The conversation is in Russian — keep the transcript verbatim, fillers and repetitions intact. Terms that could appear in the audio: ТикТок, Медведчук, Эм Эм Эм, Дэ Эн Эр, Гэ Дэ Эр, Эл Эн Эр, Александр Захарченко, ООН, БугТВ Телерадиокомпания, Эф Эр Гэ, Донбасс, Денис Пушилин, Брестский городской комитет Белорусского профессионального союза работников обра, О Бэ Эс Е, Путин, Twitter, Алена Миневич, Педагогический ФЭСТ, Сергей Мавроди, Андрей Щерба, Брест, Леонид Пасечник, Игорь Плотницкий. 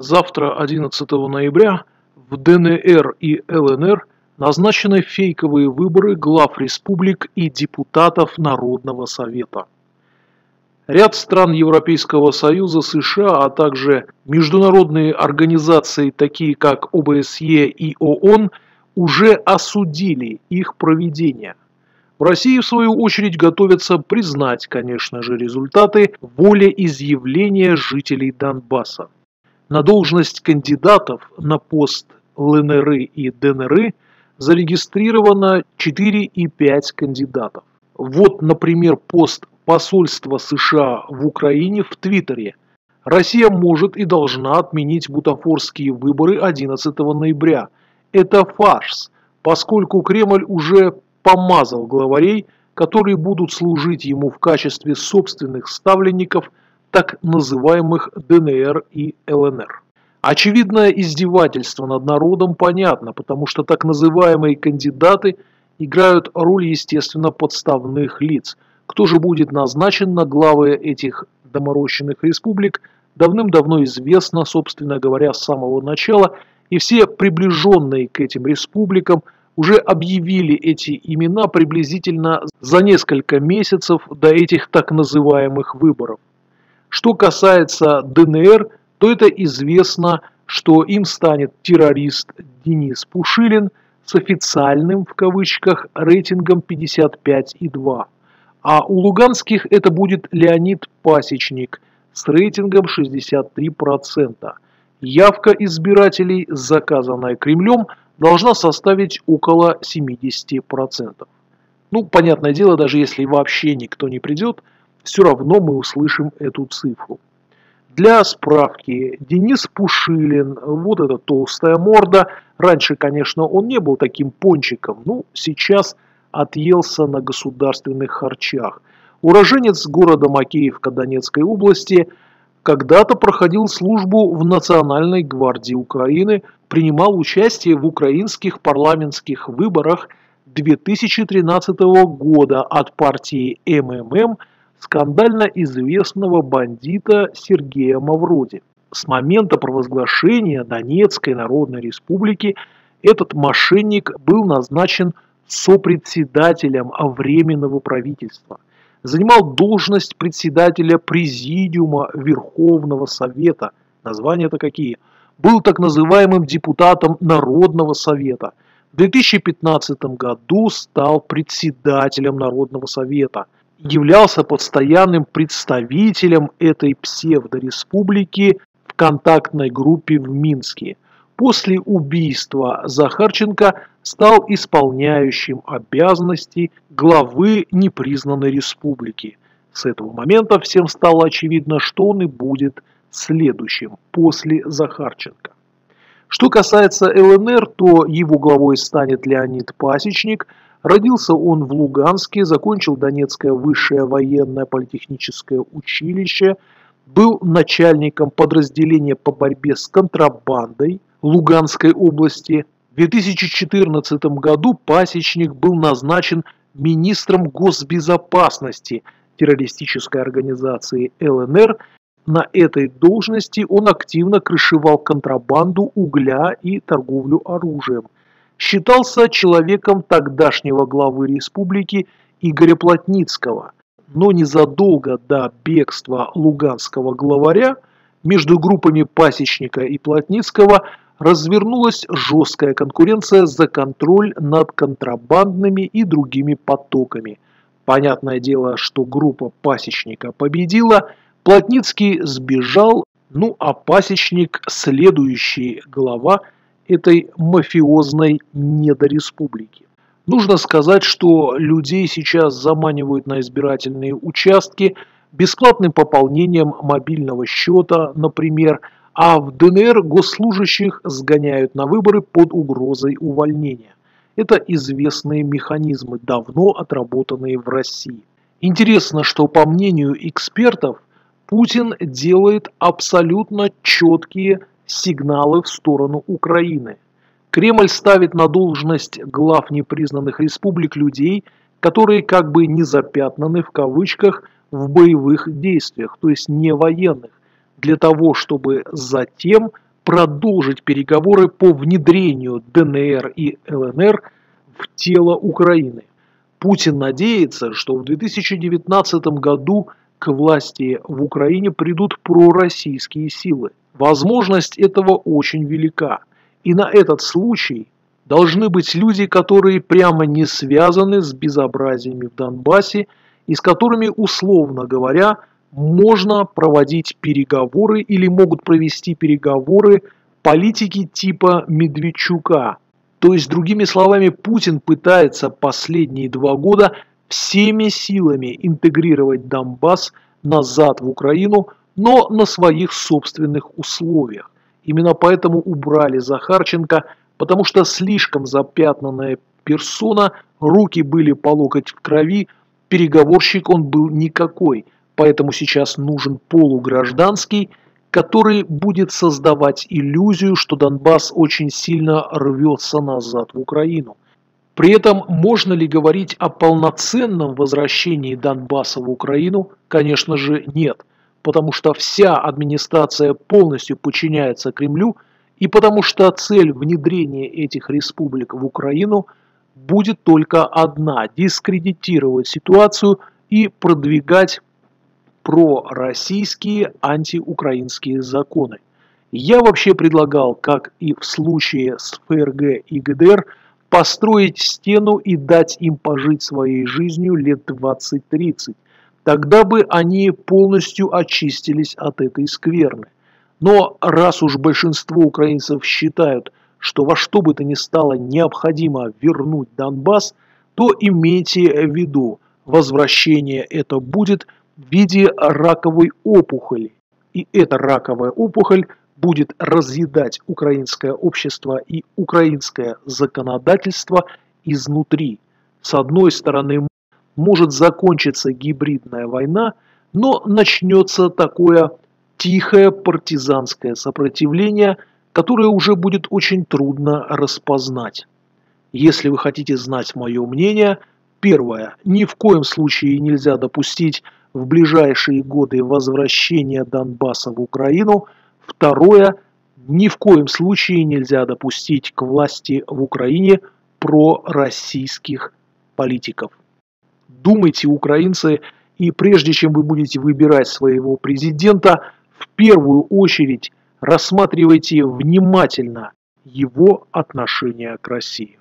Завтра, одиннадцатого ноября, в Дэ Эн Эр и Эл Эн Эр назначены фейковые выборы глав республик и депутатов Народного совета. Ряд стран Европейского Союза, США, а также международные организации, такие как О Бэ Эс Е и О О Н, уже осудили их проведение. В России, в свою очередь, готовятся признать, конечно же, результаты волеизъявления жителей Донбасса. На должность кандидатов на пост Эл Эн Эр и Дэ Эн Эр зарегистрировано четыре и пять кандидатов. Вот, например, пост посольства США в Украине в Твиттере. Россия может и должна отменить бутафорские выборы одиннадцатого ноября. Это фарс, поскольку Кремль уже помазал главарей, которые будут служить ему в качестве собственных ставленников так называемых Дэ Эн Эр и Эл Эн Эр. Очевидное издевательство над народом понятно, потому что так называемые кандидаты играют роль, естественно, подставных лиц. Кто же будет назначен на главы этих доморощенных республик, давным-давно известно, собственно говоря, с самого начала, и все приближенные к этим республикам уже объявили эти имена приблизительно за несколько месяцев до этих так называемых выборов. Что касается Дэ Эн Эр, то это известно, что им станет террорист Денис Пушилин с официальным, в кавычках, рейтингом пятьдесят пять и два. А у луганских это будет Леонид Пасечник с рейтингом шестьдесят три процента. Явка избирателей, заказанная Кремлем, должна составить около семидесяти процентов. Ну, понятное дело, даже если вообще никто не придет, все равно мы услышим эту цифру. Для справки, Денис Пушилин, вот эта толстая морда, раньше, конечно, он не был таким пончиком, но сейчас отъелся на государственных харчах. Уроженец города Макеевка Донецкой области, когда-то проходил службу в Национальной гвардии Украины, принимал участие в украинских парламентских выборах две тысячи тринадцатого года от партии Эм Эм Эм, скандально известного бандита Сергея Мавроди. С момента провозглашения Донецкой Народной Республики этот мошенник был назначен сопредседателем Временного правительства. Занимал должность председателя Президиума Верховного Совета. Названия-то какие? Был так называемым депутатом Народного Совета. В две тысячи пятнадцатом году стал председателем Народного Совета. Являлся постоянным представителем этой псевдореспублики в контактной группе в Минске. После убийства Захарченко стал исполняющим обязанности главы непризнанной республики. С этого момента всем стало очевидно, что он и будет следующим после Захарченко. Что касается Эл Эн Эр, то его главой станет Леонид Пасечник. Родился он в Луганске, закончил Донецкое высшее военное политехническое училище, был начальником подразделения по борьбе с контрабандой Луганской области. В две тысячи четырнадцатом году Пасечник был назначен министром госбезопасности террористической организации Эл Эн Эр. На этой должности он активно крышевал контрабанду угля и торговлю оружием. Считался человеком тогдашнего главы республики Игоря Плотницкого, но незадолго до бегства луганского главаря между группами Пасечника и Плотницкого развернулась жесткая конкуренция за контроль над контрабандными и другими потоками. Понятное дело, что группа Пасечника победила, Плотницкий сбежал, ну а Пасечник, следующий глава этой мафиозной недореспублики. Нужно сказать, что людей сейчас заманивают на избирательные участки бесплатным пополнением мобильного счета, например, а в Дэ Эн Эр госслужащих сгоняют на выборы под угрозой увольнения. Это известные механизмы, давно отработанные в России. Интересно, что по мнению экспертов, Путин делает абсолютно четкие сигналы в сторону Украины. Кремль ставит на должность глав непризнанных республик людей, которые как бы не запятнаны в кавычках в боевых действиях, то есть не военных, для того, чтобы затем продолжить переговоры по внедрению Дэ Эн Эр и Эл Эн Эр в тело Украины. Путин надеется, что в две тысячи девятнадцатом году к власти в Украине придут пророссийские силы. Возможность этого очень велика. И на этот случай должны быть люди, которые прямо не связаны с безобразиями в Донбассе и с которыми, условно говоря, можно проводить переговоры или могут провести переговоры политики типа Медведчука. То есть, другими словами, Путин пытается последние два года всеми силами интегрировать Донбасс назад в Украину, но на своих собственных условиях. Именно поэтому убрали Захарченко, потому что слишком запятнанная персона, руки были по локоть в крови, переговорщик он был никакой, поэтому сейчас нужен полугражданский, который будет создавать иллюзию, что Донбасс очень сильно рвется назад в Украину. При этом можно ли говорить о полноценном возвращении Донбасса в Украину? Конечно же, нет, потому что вся администрация полностью подчиняется Кремлю и потому что цель внедрения этих республик в Украину будет только одна – дискредитировать ситуацию и продвигать пророссийские антиукраинские законы. Я вообще предлагал, как и в случае с Эф Эр Гэ и Гэ Дэ Эр, построить стену и дать им пожить своей жизнью лет двадцать-тридцать. Тогда бы они полностью очистились от этой скверны. Но раз уж большинство украинцев считают, что во что бы то ни стало необходимо вернуть Донбасс, то имейте в виду, возвращение это будет в виде раковой опухоли. И эта раковая опухоль будет разъедать украинское общество и украинское законодательство изнутри. С одной стороны, может закончиться гибридная война, но начнется такое тихое партизанское сопротивление, которое уже будет очень трудно распознать. Если вы хотите знать мое мнение, первое, ни в коем случае нельзя допустить в ближайшие годы возвращения Донбасса в Украину. Второе, ни в коем случае нельзя допустить к власти в Украине пророссийских политиков. Думайте, украинцы, и прежде чем вы будете выбирать своего президента, в первую очередь рассматривайте внимательно его отношение к России.